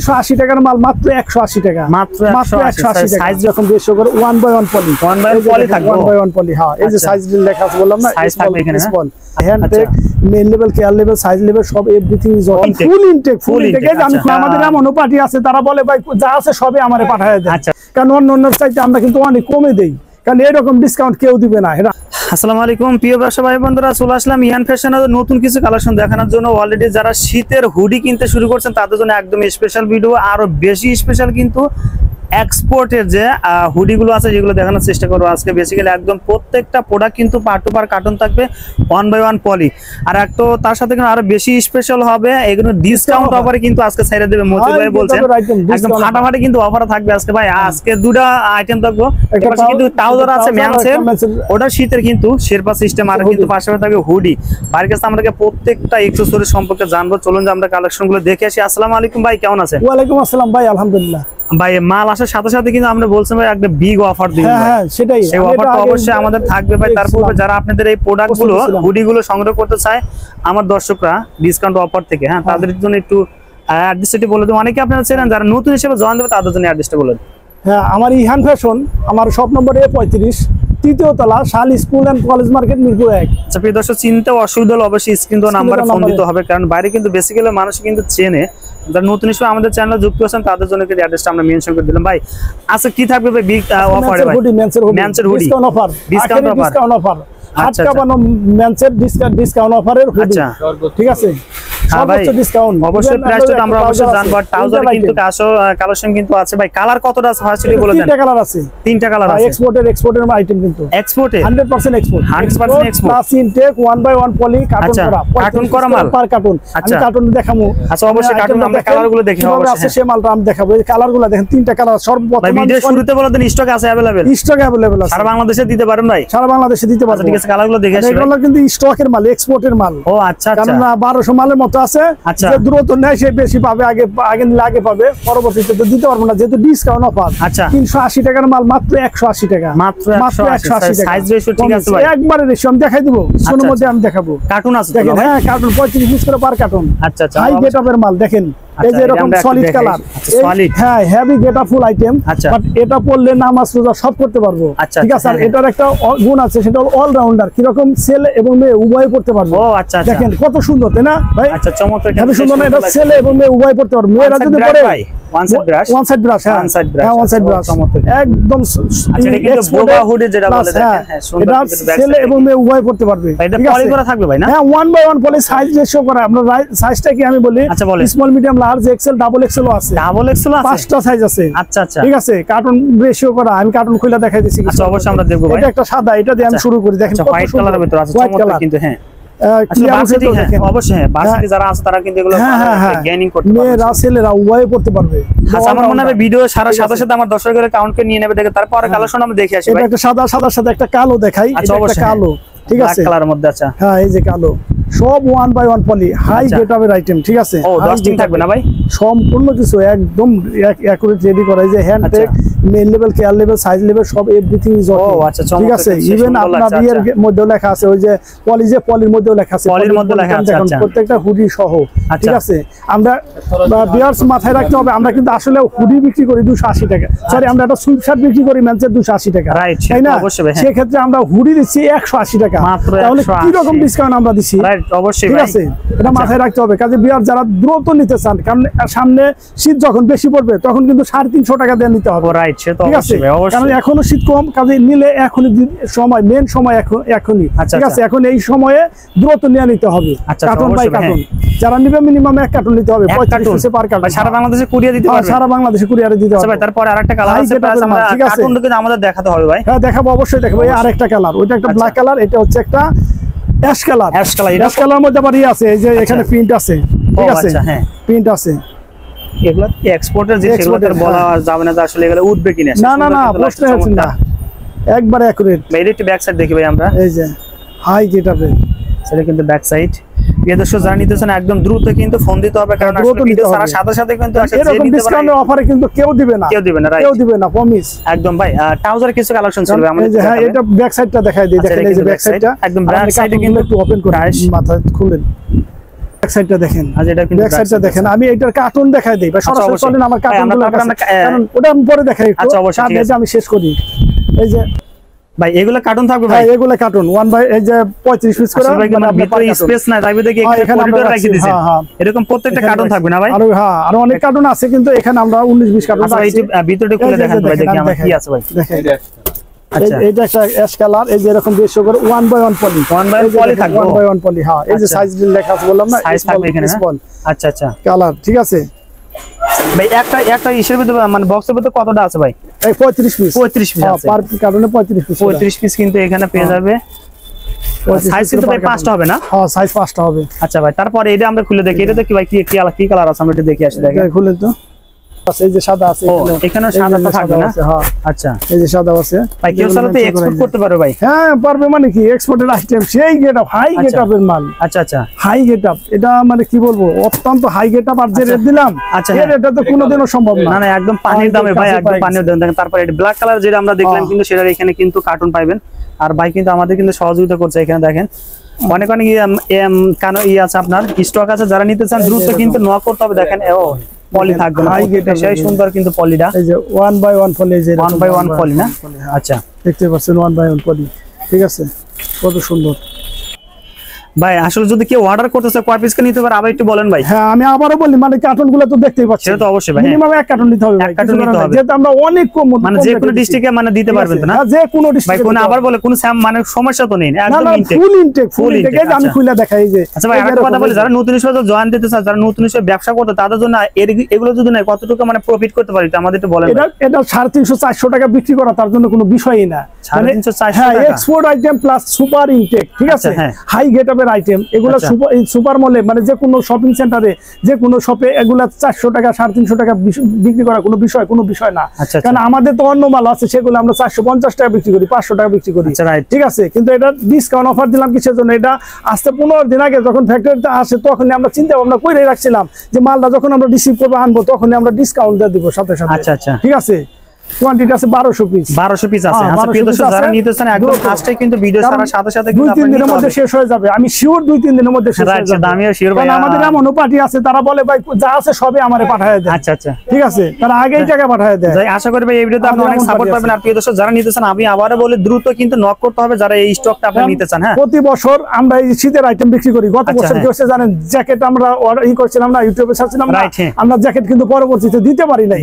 380 টাকার মাল মাত্র 180 টাকা মাত্র 180 টাকা। সাইজ যখন 200 করে 1/1 পলি থাকবে 1/1 পলি। হ্যাঁ এই যে সাইজ লেখা আছে বললাম না, সাইজ থাকবে এখানে। Hand tech main level care level size level সব everything is on full intake. আমি আমাদের নাম অনুপাতি আছে, তারা বলে ভাই যা আছে সবে আমারে পাঠায় দেন। আচ্ছা, কারণ অন্য সাইটে আমরা কিন্তু অনেক কমে দেই, কারণ এরকম ডিসকাউন্ট কেউ দিবে না। আসসালামু আলাইকুম প্রিয় ব্যবসায়ী ভাই বন্ধুরা, চলে আসলাম ইয়ান ফ্যাশনের নতুন কিছু কালেকশন দেখানোর জন্য। অলরেডি যারা শীতের হুডি কিনতে শুরু করছেন তাদের জন্য একদম স্পেশাল ভিডিও। আরো বেশি স্পেশাল কিন্তু এক্সপোর্টের যে হুডিগুলো আছে যেগুলো দেখানোর চেষ্টা করবো আজকে। বেসিক্যালি একদম প্রত্যেকটা প্রোডাক্ট কিন্তু পার্ট টু পার কার্টন থাকবে 1/1 পলি। আর একটা তার সাথে আরো বেশি স্পেশাল হবে, এগুলো ডিসকাউন্ট অফারে কিন্তু আজকে ছাইড়া দেবে মতি ভাই বলছেন, একদম ফাটাফাটি কিন্তু অফার থাকবে আজকে। ভাই আজকে দুটা আইটেম থাকবো, কিন্তু ট্রাউজার আছে ম্যানসের, ওটা শীতের কিন্তু শেরপা সিস্টেম, আর কিন্তু পাশাপাশি থাকবে হুডি। ভাইয়ের কাছে আমরা প্রত্যেকটা এক্সেসরি সম্পর্কে জানবো, চলুন যে আমরা কালেকশনগুলো দেখে আসি। আসসালামু আলাইকুম ভাই, কেমন আছেন? ওয়ালাইকুম আসসালাম ভাই, আলহামদুলিল্লাহ। ভাই মাল আসার সাথে সাথে কিন্তু আমরা বলছিলাম ভাই একটা বিগ অফার দিই, সেটাই সেই অফারটা অবশ্যই আমাদের থাকবে ভাই। তারপরে যারা আপনাদের এই প্রোডাক্টগুলো হুডিগুলো সংগ্রহ করতে চায় আমার দর্শকরা ডিসকাউন্ট অফার থেকে, হ্যাঁ তাদের জন্য একটু অ্যাড্রেসটি বলে দেবো। অনেকে আপনারা চেনেন, যারা নতুন হিসেবে জয়েন দেবে তাদের জন্য অ্যাড্রেসটা বলে দেবো। হ্যাঁ, আমার ইয়ান ফ্যাশন, আমার শপ নম্বর A35, 3য় তলা, শাল school and college market, Mirpur 1। আচ্ছা প্রিয় দর্শক, চিনতে অসুবিধা হলে অবশ্যই স্ক্রিন দেওয়া নাম্বারে ফোন দিতে হবে, কারণ বাইরে কিন্তু বেসিক্যালি মানুষ কিন্তু চেনে। যারা নতুন হিসেবে আমাদের চ্যানেলে যুক্ত আছেন তাদের জন্য কিন্তু অ্যাড্রেসটা আমরা মেনশন করে দিলাম। ভাই আচ্ছা কি থাকবে ভাই বিগ অফারে? ভাই মেনসের হুডি ডিসকাউন্ট অফার, আজকে বানো মেনসের ডিসকাউন্ট অফারের হুডি। ঠিক আছে, বাংলাদেশে দিতে পারেন ভাই, সারা বাংলাদেশে দিতে পারেন। ঠিক আছে, কালার গুলো দেখে কিন্তু স্টকের মাল, এক্সপোর্টের মাল। ও আচ্ছা, 1200 মালের মতো আছে। আচ্ছা, দ্রুত নেয় সে বেশি পাবে, আগে পাবে, পরবর্তীতে তো দিতে পারবো না যেহেতু ডিসকাউন্ট অফার। আচ্ছা, 380 টাকার মাল মাত্র 180 টাকা মাত্র 180 টাকা। সাইজ রেশিও ঠিক আছে ভাই, একবারে রেশিও আমি দেখাই দেব, সোনার মধ্যে আমি দেখাবো। কার্টুন আছে দেখেন, হ্যাঁ কার্টুন 35 পিস করে পার কার্টুন। আচ্ছা আচ্ছা, হাই গেটআপের মাল দেখেন, এই যে এরকম সলিড কালার সলিড, হ্যাঁ heavy getup full item. But এটা পড়লে নামাজ রোজা সব করতে পারবো। ঠিক আছে, আর এটার একটা গুণ আছে, সেটা হলো অলরাউন্ডার, কি রকম ছেলে এবং মেয়ে উভয় পড়তে পারবো। ও আচ্ছা, দেখেন কত সুন্দর তাই না ভাই? আচ্ছা চমৎকার, কত সুন্দর না, এটা ছেলে এবং মেয়ে উভয় পড়তে পারবো। মেয়েরা যদি পড়ে ভাই কার্টুন রেশিও করা, আমি কার্টুন খুলে দেখাই দিচ্ছি। একটা সাদা, এটা দিয়ে আমি শুরু করি, দেখেন হোয়াইট কালারের ভিতর আছে চমৎকার কিন্তু। হ্যাঁ কালো সব 1/1 পলি, হাই গেটআপের আইটেম। ঠিক আছে, সম্পূর্ণ কিছু একদম অ্যাকুরেট রেডি করা, এই যে hand tech main level care level size level সব এভরিথিং ইজ অন। ঠিক আছে, ইভেন আপনার বিয়ের মধ্যেও লেখা আছে, ওই যে পলির মধ্যেও লেখা আছে, পলির মধ্যে লেখা আছে প্রত্যেকটা হুডি সহ। ঠিক আছে, আমরা বিয়ার্স মাথায় রাখতে হবে, আমরা কিন্তু আসলে হুডি বিক্রি করি 280 টাকা, সরি আমরা একটা সুইপশার্ট বিক্রি করি মেনসের 280 টাকা, তাই না? সেই ক্ষেত্রে আমরা হুডি দিচ্ছি 180 টাকা, তাহলে কি রকম ডিসকাউন্ট আমরা দিচ্ছি। ঠিক আছে, এটা মাথায় রাখতে হবে। কাজে বিয়ার যারা দ্রুত নিতে চান, কারণ সামনে শীত যখন বেশি পড়বে তখন কিন্তু 350 টাকা দিয়ে নিতে হবে। ঠিক আছে, কারণ এখনো শীত কম, কাজে নিলে এখনই সময়, মেন সময় এখনই। ঠিক আছে, এখন এই সময়ে দ্রুত নিয়ে নিতে হবে। কার্টন বাই কার্টন যারা নিবে মিনিমাম এক কার্টন নিতে হবে, 35 পার কার্টন। সারা বাংলাদেশে কুরিয়ার দিতে হবে, সারা বাংলাদেশে কুরিয়ারে দিতে হবে। তারপর আরেকটা কালার আছে, ঠিক আছে কার্টনটাকে আমাদের দেখাতে হবে ভাই। হ্যাঁ দেখাবো, অবশ্যই দেখাবো। এই আরেকটা কালার, ওইটা একটা ব্ল্যাক কালার, এটা হচ্ছে একটা ash colour. Ash colour, ash colour মধ্যে আবার এই আছে, এই যে এখানে প্রিন্ট আছে। ঠিক আছে, হ্যাঁ প্রিন্ট আছে, এগুলা এক্সপোর্টার যে সেগুলোর বলা যাবে না যে আসলে এগুলা উঠবে কিনা। না না না, প্রশ্ন আছে না, একবারে অ্যাকুরেট। মেইরেট ব্যাক সাইড দেখি ভাই আমরা, এই যে হাই যেটা ভাই সেটা কিন্তু ব্যাক সাইড। এই দর্শক যারা নিতে চান একদম দ্রুত কিন্তু ফোন দিতে হবে, কারণ আসলে ভিডিও সারা সাথে সাথে কিন্তু আসলে এরকম ডিসকাউন্টের অফারে কিন্তু কেউ দিবে না, কেউ দিবে না প্রমিস একদম ভাই। ট্রাউজার কিছু কালেকশন চলবে আমাদের, হ্যাঁ এটা ব্যাক সাইডটা দেখাই দেই, দেখেন এই যে ব্যাক সাইডটা একদম ব্র্যান্ড সাইডে কিন্তু একটু ওপেন করে মাথা খুলেন। আমি শেষ করি। এই যে ভাই এগুলা কার্টুন থাকবে ভাই, এগুলা কার্টুন 1 বাই এই যে 35 পিস করে ভাই, মানে ভিতরে স্পেস নাই তাই দেখে এখানে আমরা রেখে দিয়েছি। হ্যাঁ এরকম প্রত্যেকটা কার্টুন থাকবে না ভাই? আর হ্যাঁ আর অনেক কার্টুন আছে, কিন্তু এখানে আমরা 19 20 কার্টুন আছে। আচ্ছা এই ভিতরটা খুলে দেখান ভাই, দেখি আমরা কি আছে ভাই। আচ্ছা এইটা একটা অ্যাশ কালার, এই যে এরকম 200 করে 1 বাই 1 পলি, 1 বাই 1 পলি থাকবে, 1 বাই 1 পলি। হ্যাঁ এই যে সাইজ লেখা আছে বললাম না, সাইজ থাকবে এখানে। আচ্ছা আচ্ছা কালার ঠিক আছে ভাই। একটা একটা ইশের ভিতরে মানে বক্সের ভিতরে কতটা আছে ভাই? এই 35 পিস, 35 পিস আছে পার কারণে 35 পিস, 35 পিস কিন্তু এখানে পেয়ে যাবে। সাইজ কিন্তু ভাই 5টা হবে না? হ্যাঁ সাইজ 5টা হবে। আচ্ছা ভাই তারপর এটা আমরা খুলে দেখি, এটা তো কি ভাই কি কি কালার আছে আমরা এটা দেখি আসি। দেখেন খুলে তো আছে, এই যে সাদা আছে এখানে, সাদাটা থাকবে না? হ্যাঁ আচ্ছা এই যে সাদা আছে ভাই। কেউ সালাতে এক্সপোর্ট করতে পারবে ভাই? হ্যাঁ পারবে, মানে কি এক্সপোর্টের আইটেম সেই গেটআপ, হাই গেটআপের মাল। আচ্ছা আচ্ছা হাই গেটআপ, এটা মানে কি বলবো অত্যন্ত হাই গেটআপ। আর যে রেট দিলাম এর এটা তো কোনোদিনও সম্ভব না, না একদম পানির দামে ভাই, একদম পানির দামে। তারপর এটা ব্ল্যাক কালার যেটা আমরা দেখলাম, কিন্তু সেটার এখানে কিন্তু কার্টুন পাবেন। আর ভাই কিন্তু আমাদের কিন্তু সহযোগিতা করছে এখানে, দেখেন অনেক অনেক ই আছে আপনার স্টক আছে, যারা নিতে চান দ্রুত কিন্তু নক করতে হবে। দেখেন ও পলি থাকবে না, সেই সুন্দর কিন্তু পলিটা, এই যে 1 বাই 1 পলি, এই যে 1 বাই 1 পলি না? আচ্ছা দেখতে পাচ্ছেন 1 বাই 1 পলি ঠিক আছে, কত সুন্দর ভাই। আসলে যদি কেউ অর্ডার করতে চায় কয় পিস করে নিতে পারে আবার একটু বলেন ভাই? হ্যাঁ আমি আবারো বলি, মানে কার্টুনগুলো তো দেখতেই পাচ্ছেন, সেটা তো অবশ্যই ভাই মিনিমাম এক কার্টুন নিতে হবে ভাই, এক কার্টুন নিতে হবে। যেটা আমরা অনেক কম মানে যে কোনো ডিস্ট্রিক্টে মানে দিতে পারবেন না? হ্যাঁ যে কোনো ডিস্ট্রিক্ট ভাই, কোন আবার বলে কোন মানে সমস্যা তো নেই, একদম intact full intact full intact. এই যে আমি খুলে দেখাই এই যে। আচ্ছা ভাই একটা কথা বলি, যারা নতুন হিসেবে জয়েন দিতে চায়, যারা নতুন হিসেবে ব্যবসা করতে, তাদের জন্য এগুলো যদি না কতটুকু মানে প্রফিট করতে পারি তো আমাদের একটু বলেন। এটা 350 400 টাকা বিক্রি করা তার জন্য কোনো বিষয়ই না, 350 400 টাকা export item plus super intact ঠিক আছে, হাই গেট আইটেম। এগুলা সুপার মলে মানে যে কোনো শপিং সেন্টারে যে কোনো শপে এগুলা 400 টাকা 350 টাকা বিক্রি করা কোনো বিষয় না, কারণ আমাদের তো অন্য মাল আছে সেগুলো আমরা 450 টাকা বিক্রি করি, 500 টাকা বিক্রি করি ঠিক আছে। কিন্তু এটা ডিসকাউন্ট অফার দিলাম কিসের জন্য, এটা আজকে 15 দিন আগে যখন ফ্যাক্টরিতে আসে তখন আমরা চিন্তা ভাবনা করে রাখছিলাম যে মালটা যখন আমরা রিসিভ করব আনবো তখন আমরা ডিসকাউন্ট দিয়ে দিব সাথে সাথে। আচ্ছা আচ্ছা ঠিক আছে। কোয়ান্টিটি আছে 1200 পিস আছে। আচ্ছা প্রিয় দর্শক যারা নিতে চান একদম ফার্স্টে কিন্তু ভিডিও ছাড়ার সাথে সাথে কিন্তু 2-3 দিনের মধ্যে শেষ হয়ে যাবে, আমি শিওর 2-3 দিনের মধ্যে শেষ হয়ে যাবে। দামিও শিওর ভাই, কারণ আমাদের এমন পার্টি আছে তারা বলে ভাই যা আছে সবে আমারে পাঠায় দেন। আচ্ছা আচ্ছা ঠিক আছে, তারা আগেই টাকা পাঠায় দেয়। ভাই আশা করি ভাই এই ভিডিওতে আপনি অনেক সাপোর্ট পাবেন। আর প্রিয় দর্শক যারা নিতে চান আমি আবারো বলে দ্রুত কিন্তু নক করতে হবে যারা এই স্টকটা আপনি নিতে চান। হ্যাঁ প্রতি বছর আমরা এই শীতের আইটেম বিক্রি করি, গত বছর কি হয়েছে জানেন, জ্যাকেট আমরা অর্ডার করছিলাম না, ইউটিউবে ছাড়ছিলাম না, আমরা জ্যাকেট কিন্তু পরবর্তীতে দিতে পারি না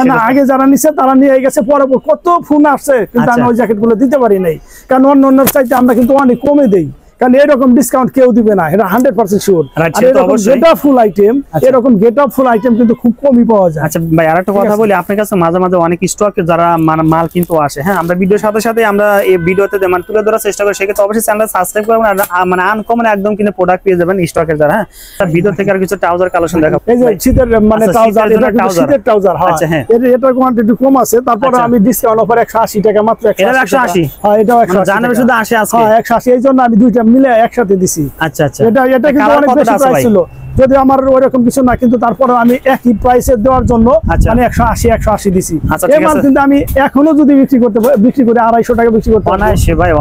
কারণ আগে যারা নিছে তারা গেছে, পরে কত ফোন আসছে কিন্তু আমি ওই জ্যাকেট গুলো দিতে পারি নাই, কারণ অন্য চাইতে আমরা কিন্তু অনেক কমে দেই, কারণ এরকম ডিসকাউন্ট কেউ দিবে না, এটা 100% শিওর। আর এরকম গেটআপ ফুল আইটেম, এরকম গেটআপ ফুল আইটেম কিন্তু খুব কমই পাওয়া যায়। আচ্ছা ভাই আরেকটা কথা বলি, আপনার কাছে মাঝে মাঝে অনেক স্টকে যারা মাল কিন্তু আসে, হ্যাঁ আমরা ভিডিওর সাথে সাথে আমরা এই ভিডিওতে মানে তুলে ধরার চেষ্টা করি, সেক্ষেত্রে অবশ্যই চ্যানেল সাবস্ক্রাইব করবেন। আর মানে আনকমন একদম কিন্তু প্রোডাক্ট পেয়ে যাবেন স্টকের যারা। হ্যাঁ তার ভিডিও থেকে আর কিছু ট্রাউজার কালেকশন দেখাবো, এই যে শীতের মানে ট্রাউজার, এটা শীতের ট্রাউজার। হ্যাঁ আচ্ছা হ্যাঁ এটা কোয়ান্টিটি কম আছে, তারপরে আমি ডিসকাউন্ট অফার 180 টাকা মাত্র, 180 হ্যাঁ এটা 180 জানেন শুধু 80 আছে, হ্যাঁ 180 এইজন্য আমি দুইটা মিলে একসাথে দিছি। আচ্ছা আচ্ছা এটা কিন্তু অনেক বেশি প্রাইস ছিল, যদি আমার ওরকম কিছু না, কিন্তু তারপরে আমি একই প্রাইসে দেওয়ার জন্য মানে 180 দিছি। এই মাল কিন্তু আমি এখনো যদি বিক্রি করে 250 টাকা বিক্রি করতে পারি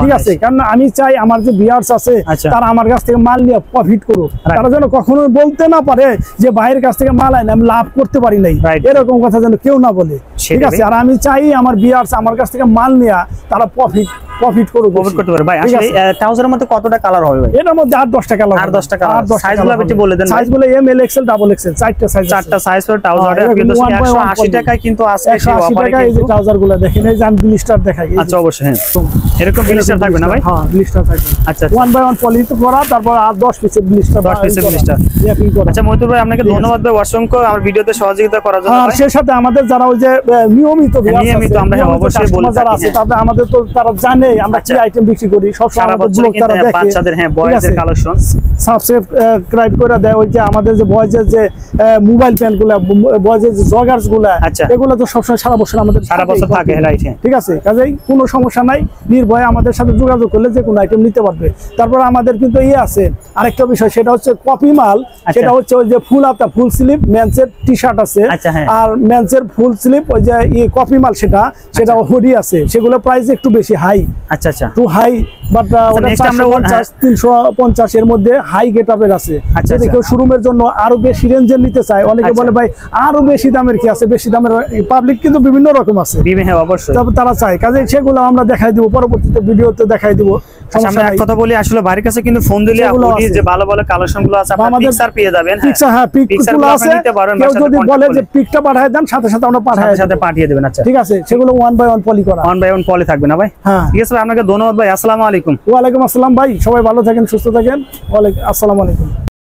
ঠিক আছে, কারণ আমি চাই আমার যে ভিউয়ার্স আছে তারা আমার কাছ থেকে মাল নিয়ে প্রফিট করুক, তারা যেন কখনো বলতে না পারে যে ভাইয়ের কাছ থেকে মাল আইনা আমি লাভ করতে পারি নাই, এরকম কথা যেন কেউ না বলে ঠিক আছে। আর আমি চাই আমার ভিউয়ার্স আমার কাছ থেকে মাল নিয়ে তারা প্রফিট করুক, প্রফিট করতে পারে ভাই। আসলে ট্রাউজারের মধ্যে কতটা কালার হবে ভাই? এটার মধ্যে 8-10টা কালার, 8-10টা কালার। সাইজগুলো একটু বলে দেন, বলে M L XL double XL, চারটা সাইজ হলো ট্রাউজারে। কিন্তু 180 টাকায় কিন্তু আজকে 180 টাকায় এই যে ট্রাউজারগুলো দেখেন, এই যে আমি ব্লিস্টার দেখাই। আচ্ছা অবশ্যই হ্যাঁ এরকম ব্লিস্টার থাকবে না ভাই? হ্যাঁ ব্লিস্টার থাকবে। আচ্ছা 1 বাই 1 পলি তো করা, তারপর 10 পিসের ব্লিস্টার, 10 পিসের ব্লিস্টার র্যাপিং করা। আচ্ছা মইতুল ভাই আপনাকে ধন্যবাদ ভাই অসংখ্য আমার ভিডিওতে সহযোগিতা করার জন্য। আর সেই সাথে আমাদের যারা ওই যে নিয়মিত আমরা অবশ্যই বলি যারা আছে, তাদের আমাদের তো তারা জানে আমরা কি আইটেম বিক্রি করি, সব সারা বছর তারা দেখে বাচ্চাদের হ্যাঁ বয়েজের কালেকশন সাবস্ক্রাইব করে দেয়। ওই যে আমাদের যে বয়েজের যে মোবাইল প্যান্টগুলো, বয়েজের যে জগার্সগুলো, এগুলো তো সবসময় সারা বছর থাকে ঠিক আছে, কাজেই কোনো সমস্যা নাই, নির্ভয়ে আমাদের সাথে যোগাযোগ করলে যে কোনো আইটেম নিতে পারবে। তারপর আমাদের কিন্তু আছে আরেকটা বিষয়, সেটা হচ্ছে কপি মাল, সেটা হচ্ছে ওই যে ফুল হাতা ফুল স্লিপ মেন্সের টি-শার্ট আছে, আর মেন্সের ফুল স্লিপ ওই যে কপি মাল সেটা হুডি আছে, সেগুলো প্রাইস একটু বেশি হাই। আচ্ছা আচ্ছা টু হাই বাট এর মধ্যে হাই গেটআপের আছে। যদি কেউ শোরুমের জন্য আরো বেশি রেঞ্জের নিতে চায়, অনেকে বলে ভাই আরো বেশি দামের কি আছে, বেশি দামের পাবলিক কিন্তু বিভিন্ন রকম আছে, তবে তারা চায়, কাজে সেগুলো আমরা দেখাই দিব, পরবর্তীতে ভিডিওতে দেখাই দিব। কথা বলি আসলে বাড়ির কাছে কিন্তু ফোন দিলে যে ভালো ভালো কালেকশন গুলো আছে আপনারা পিকচার পেয়ে যাবেন। হ্যাঁ, পিকগুলো আছে, কেউ যদি বলে যে পিকটা পাঠায় দেন, সাথে সাথে আমরা পাঠিয়ে দেবেন। আচ্ছা ঠিক আছে, সেগুলো ওয়ান বাই ওয়ান পলি করা, ওয়ান বাই ওয়ান পলি থাকবে না ভাই। হ্যাঁ ঠিক আছে, আপনাকে ধন্যবাদ ভাই, আসসালামু আলাইকুম। ওয়া আলাইকুম আসসালাম ভাই, সবাই ভালো থাকেন, সুস্থ থাকেন। ওয়া আলাইকুম আসসালামু আলাইকুম।